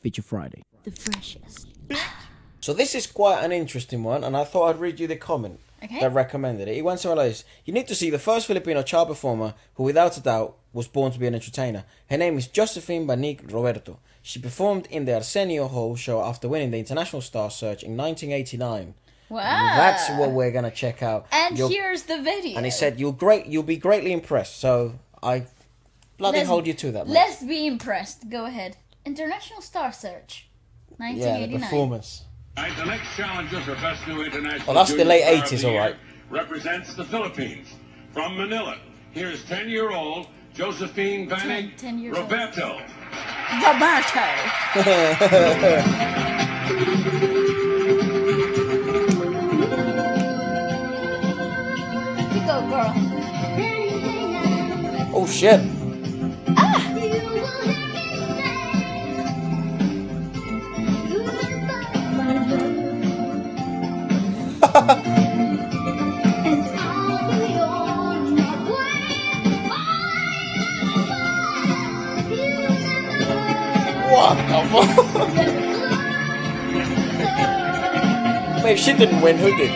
Feature Friday. The freshest. So this is quite an interesting one, and I thought I'd read you the comment that recommended it. It went somewhere like this. You need to see the first Filipino child performer who, without a doubt, was born to be an entertainer. Her name is Josephine Banig Roberto. She performed in the Arsenio Hall show after winning the International Star Search in 1989. Wow. And that's what we're going to check out. And here's the video. And he said, you'll be greatly impressed. So I bloody hold you to that, mate. Let's be impressed. Go ahead. International Star Search, 1989. Yeah, the performance. The next challenger for best new international. Well, that's the late 80s, all right. Represents the Philippines. From Manila, here's 10-year-old Josephine Banig Roberto. You go, girl. Oh, shit. What the fuck? Wait, if she didn't win, who did?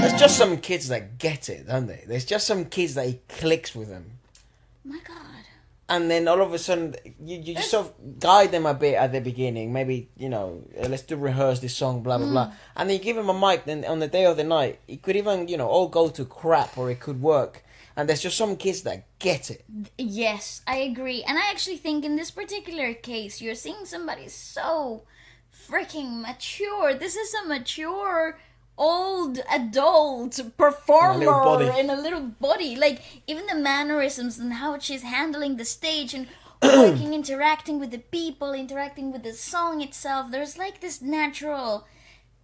There's just some kids that get it, don't they? There's just some kids that it clicks with them. My God. And then all of a sudden, you just sort of guide them a bit at the beginning. Maybe, you know, let's do rehearse this song, blah, blah, blah. And then you give them a mic, then on the day or the night, it could even, you know, all go to crap or it could work. And there's just some kids that get it. Yes, I agree. And I actually think in this particular case, you're seeing somebody so freaking mature. This is a mature... old adult performer in a little body. Like, even the mannerisms and how she's handling the stage and working, interacting with the people, interacting with the song itself, there's like this natural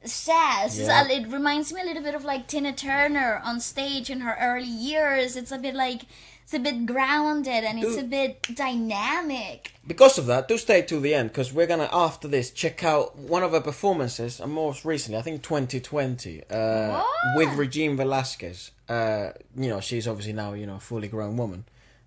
sass. Yeah. It reminds me a little bit of like Tina Turner on stage in her early years. It's a bit like, it's a bit grounded and it's a bit dynamic. Because of that, do stay till the end, because we're going to, after this, check out one of her performances, and most recently, I think 2020, with Regine Velasquez. You know, she's obviously now, you know, a fully grown woman.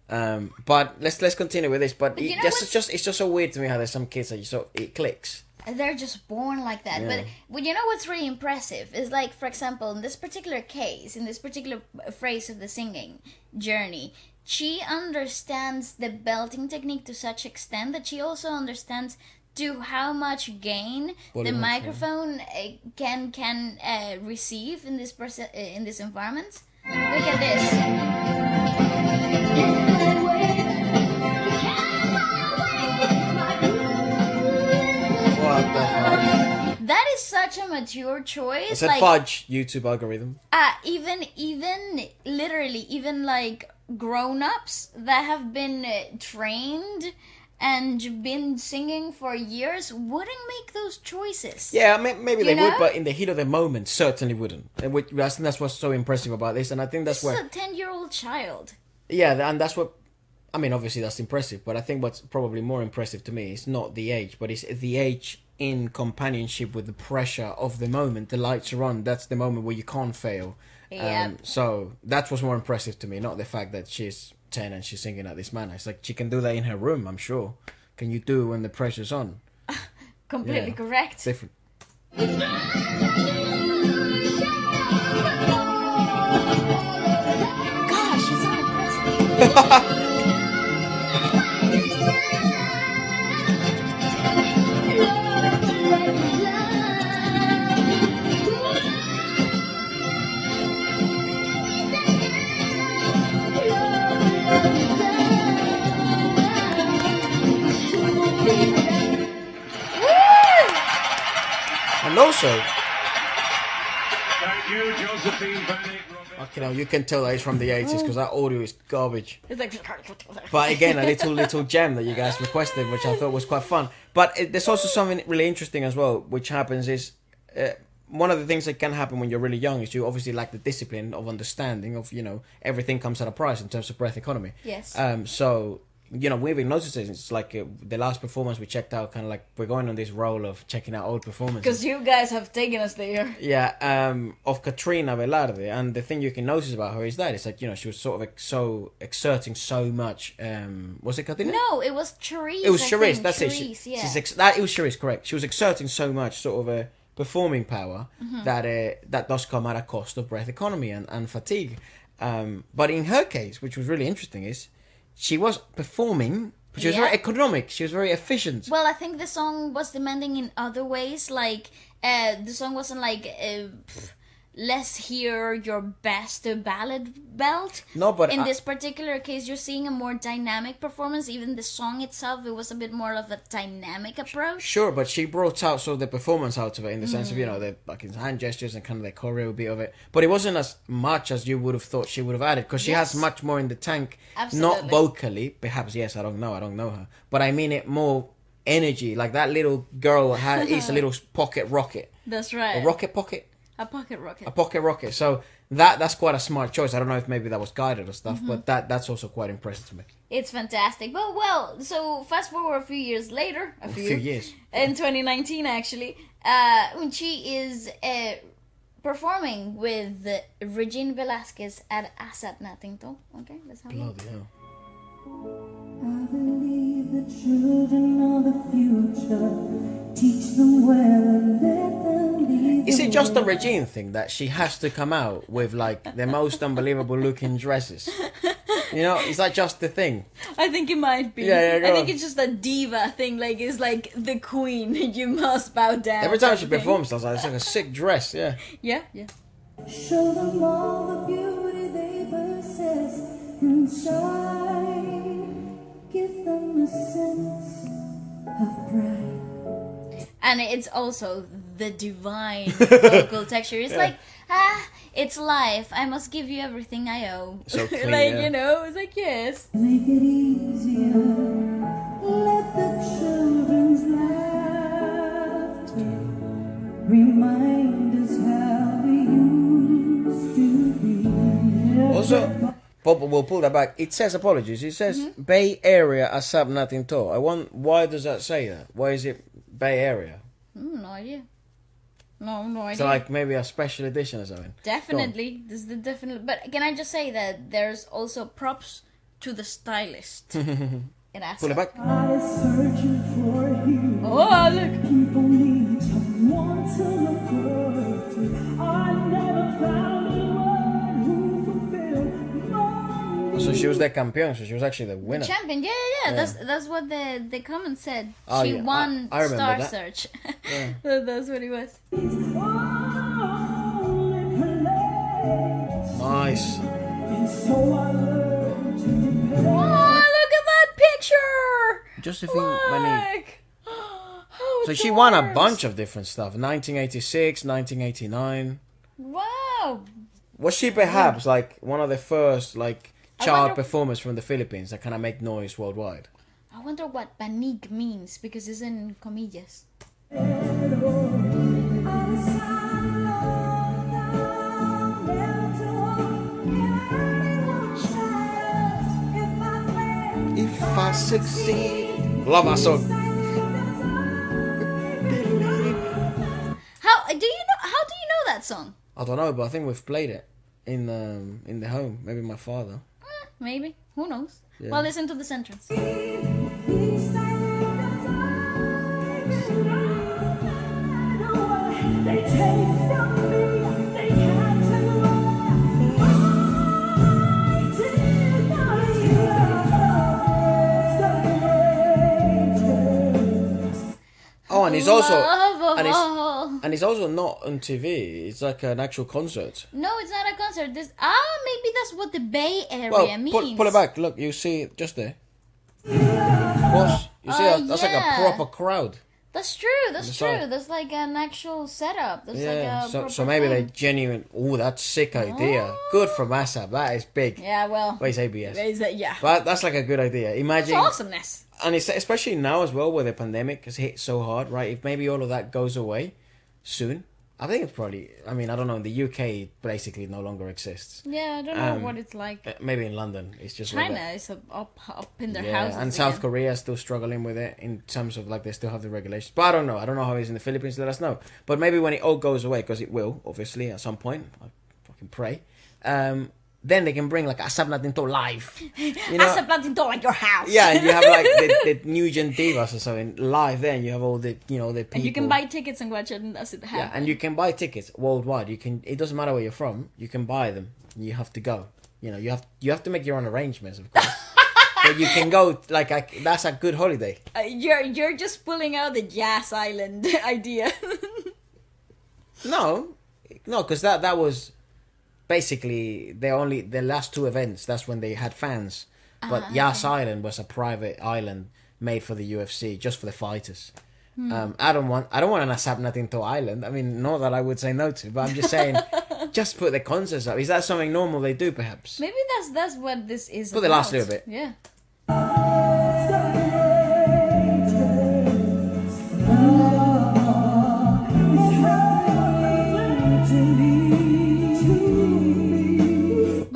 But let's continue with this. But you know it's just so weird to me how there's some kids that you sort of, it clicks. They're just born like that. Yeah. But you know what's really impressive is, like, for example, in this particular case, in this particular phrase of the singing journey, she understands the belting technique to such extent that she also understands to how much gain the microphone can receive in this this environment. Look at this. That is such a mature choice. It's like, a fudge YouTube algorithm. Even literally, even like grown-ups that have been trained and been singing for years wouldn't make those choices. Yeah, maybe they would, but in the heat of the moment, certainly wouldn't. And I think that's what's so impressive about this, and I think that's where... This is a 10-year-old child. Yeah, and that's what... I mean, obviously that's impressive, but I think what's probably more impressive to me is not the age, but it's the age in companionship with the pressure of the moment. The lights are on. That's the moment where you can't fail. Yeah. So that's what's more impressive to me, not the fact that she's 10 and she's singing at this manner. It's like she can do that in her room, I'm sure. Can you do when the pressure's on? Completely correct. Different. Gosh, she's so impressive. And also, thank you, Josephine Banig Roberto. Okay, now you can tell that it's from the 80s because that audio is garbage. It's like, but again, a little gem that you guys requested, which I thought was quite fun. But there's also something really interesting as well, which happens is one of the things that can happen when you're really young is you obviously lack the discipline of understanding of, you know, everything comes at a price in terms of breath economy. Yes. So, you know, we've been noticing it's like the last performance we checked out, kind of like we're going on this roll of checking out old performances. Because you guys have taken us there. Yeah, of Katrina Velarde. And the thing you can notice about her is that it's like, you know, she was sort of exerting so much. Was it Katrina? No, it was Charice. It was Charice, that's it. It was Charice, correct. She was exerting so much sort of a performing power that does come at a cost of breath economy and fatigue. But in her case, which was really interesting, is she was performing, but she was very economic. She was very efficient. Well, I think the song was demanding in other ways. Like, the song wasn't like, let's hear your best ballad belt. No, but... In this particular case, you're seeing a more dynamic performance. Even the song itself, it was a bit more of a dynamic approach. Sure, but she brought out sort of the performance out of it in the sense of, you know, the fucking hand gestures and kind of the choreo bit of it. But it wasn't as much as you would have thought she would have added, because she has much more in the tank. Absolutely. Not vocally, perhaps, yes, I don't know her. But I mean it more energy. Like that little girl is a little pocket rocket. That's right. A rocket pocket. A pocket rocket. A pocket rocket. So that's quite a smart choice. I don't know if maybe that was guided or stuff, but that's also quite impressive to me. It's fantastic. But well, so fast forward a few years later. A few years. In 2019, actually, she is performing with Regine Velasquez at ASAP Natin 'To. Okay, that's how. Bloody hell. I believe the children are the future. Teach them well and let them. Is it just a Regine thing that she has to come out with like the most unbelievable looking dresses? You know, is that just the thing? I think it might be. Yeah, I think it's just a diva thing. Like, it's like the queen. You must bow down. Every time she performs, I was like, it's like a sick dress. Yeah. Yeah. Yeah. Show them all the beauty they possess and shine. Give them a sense of pride. And it's also the divine vocal texture. It's like, it's life. I must give you everything I owe. So clean, like, you know, it's like, yes. Make it easier. Let the children's laughter remind us how we used to be. Also, but we'll pull that back. It says, apologies, it says Bay Area ASAP Natin 'To. I want, why does that say that? Why is it Bay Area? No idea. No idea. So like maybe a special edition or something. Definitely. This is the definite. But can I just say that there's also props to the stylist in ASAP. Pull it back. I search for you. Oh, look. People need someone to look up to. I never found so she was the champion, so she was actually the winner. Champion, yeah. That's what the comment said. Oh, she won I Star that. Search. Yeah. That's what it was. Nice. Oh, look at that picture! Josephine Banig. So she won a bunch of different stuff. 1986, 1989. Wow. Was she perhaps like one of the first child performers from the Philippines that kind of make noise worldwide? I wonder what Banig means, because it's in comillas. If I succeed, love my song. How do you know that song? I don't know, but I think we've played it in the home. Maybe my father. Maybe. Who knows? Yeah. Well, listen to this entrance. Oh, and he's also... And it's also not on TV. It's like an actual concert. No, it's not a concert. This maybe that's what the Bay Area means. Pull it back. Look, you see just there. Boss, you see that's like a proper crowd. That's true. That's true. Side. That's like an actual setup. That's like a so maybe they genuine. Oh, that's sick idea. Oh. Good from ASAP. That is big. Yeah, well. But it's ABS. But that's like a good idea. Imagine. That's awesomeness. And it's especially now as well, where the pandemic has hit so hard, right? If maybe all of that goes away soon, I think it's probably, I mean, I don't know, in the UK it basically no longer exists. Yeah, I don't know what it's like. Maybe in London. It's just China like is up in their houses. And South Korea is still struggling with it in terms of like they still have the regulations. But I don't know. I don't know how it is in the Philippines. Let us know. But maybe when it all goes away, because it will, obviously, at some point. I fucking pray. Then they can bring like ASAP Natin 'To live. You know? ASAP Natin 'To, like your house. Yeah, and you have like the New Gen Divas or something live there, and you have all the, you know, the people. And you can buy tickets and watch it as it happens. Yeah, and you can buy tickets worldwide. You can. It doesn't matter where you're from. You can buy them. You have to go. You know, you have to make your own arrangements, of course. But you can go, like, that's a good holiday. You're just pulling out the Jazz Island idea. No, because that was. Basically, the last two events, that's when they had fans. But Yas Island was a private island made for the UFC, just for the fighters. I don't want an ASAP Natin 'To island. I mean, not that I would say no to, but I'm just saying, just put the concerts up. Is that something normal they do, perhaps? Maybe that's what this is about. Put the last little bit. Yeah.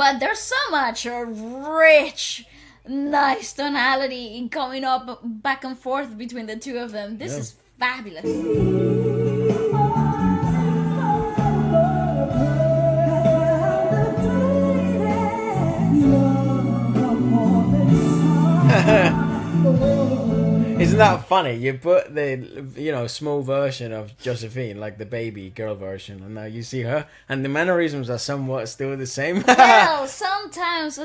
But there's so much rich, nice tonality coming up back and forth between the two of them. This is fabulous. Isn't that funny? You put the, you know, small version of Josephine, like the baby girl version, and now you see her, and the mannerisms are somewhat still the same. Well, sometimes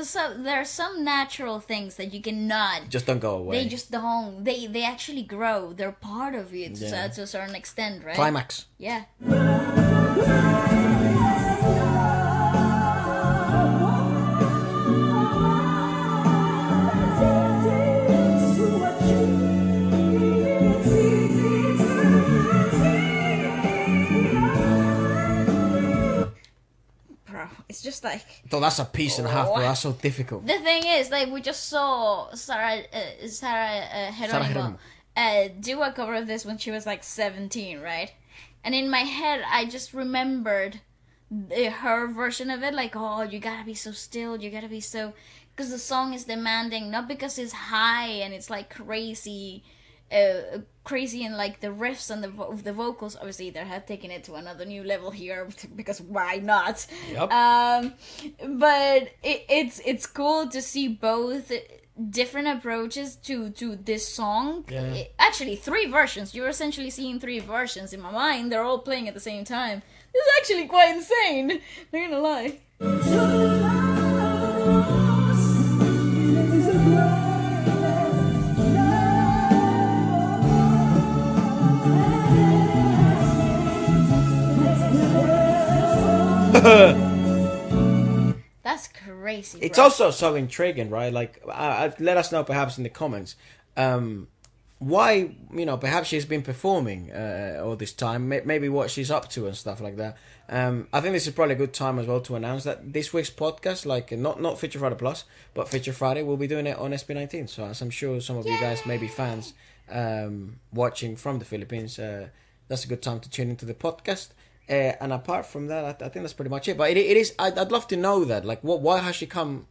there are some natural things that you cannot. Just don't go away. They just don't. They actually grow. They're part of you to a certain extent, right? Climax. Yeah. It's just like... So that's a piece and a half, bro. That's so difficult. The thing is, like, we just saw Sarah Geronimo do a cover of this when she was like 17, right? And in my head, I just remembered her version of it, like, oh, you gotta be so still, you gotta be so... Because the song is demanding, not because it's high and it's like crazy... crazy, and like the riffs and the vocals, obviously they have taken it to another new level here, because why not? Yep. But it's cool to see both different approaches to this song. Yeah. Actually, three versions. You're essentially seeing three versions in my mind. They're all playing at the same time. It's actually quite insane. Not gonna lie. That's crazy. It's also so intriguing, right? Like, let us know perhaps in the comments why, you know, perhaps she's been performing all this time, maybe what she's up to and stuff like that. I think this is probably a good time as well to announce that this week's podcast, like, not Feature Friday Plus, but Feature Friday, we'll be doing it on SB19. So as I'm sure some of you guys may be fans watching from the Philippines, that's a good time to tune into the podcast. And apart from that, I think that's pretty much it. But it is. I'd love to know that. Like, why has she come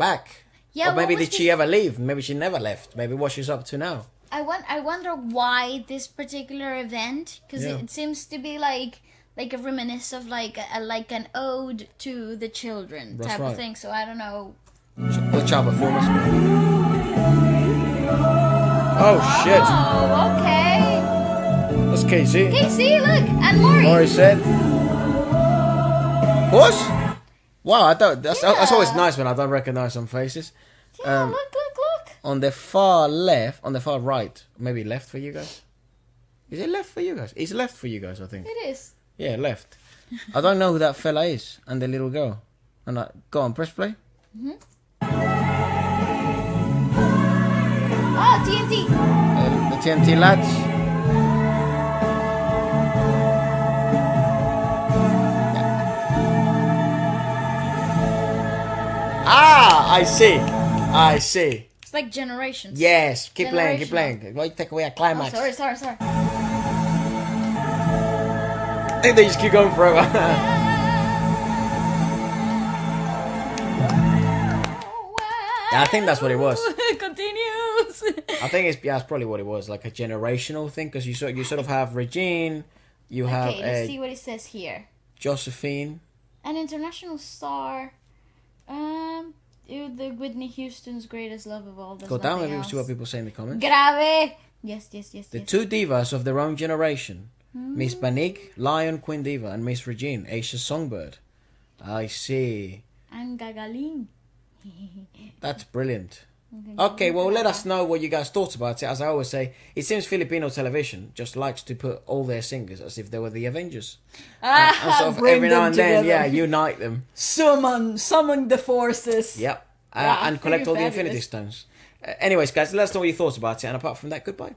back? Yeah. Or maybe did she ever leave? Maybe she never left. Maybe what she's up to now. I wonder why this particular event, because it seems to be like a reminisce of like an ode to the children type of thing. So I don't know. The child performance. Oh shit. Oh, okay. That's KC. KC, look, and Maury. Maury said. What? Wow, I thought that's always nice when I don't recognize some faces. Yeah, look. On the far left, on the far right, maybe left for you guys. Is it left for you guys? It's left for you guys, I think. It is. Yeah, left. I don't know who that fella is and the little girl. And go on, press play. Oh, TNT. The TNT lads. Ah, I see. It's like generations. Yes, keep playing. Why you take away a climax? Oh, sorry. I think they just keep going forever. Yeah, I think that's what it was. Continues. I think it's, yeah, that's probably what it was, like a generational thing, because you sort of have Regine, you have. Okay, let's see what it says here. Josephine. An international star. The Whitney Houston's greatest love of all. Go down and see what people say in the comments. Grave. Yes. The two divas of their own generation. Mm. Miss Banig, Lion Queen Diva, and Miss Regine, Asia's Songbird. I see. And Gagaling. That's brilliant. Okay, well, let us know what you guys thought about it. As I always say, it seems Filipino television just likes to put all their singers as if they were the Avengers. And sort of every now and then, yeah, unite them. Summon the forces. Yep, and collect all the Infinity Stones. Anyways, guys, let us know what you thought about it. And apart from that, goodbye.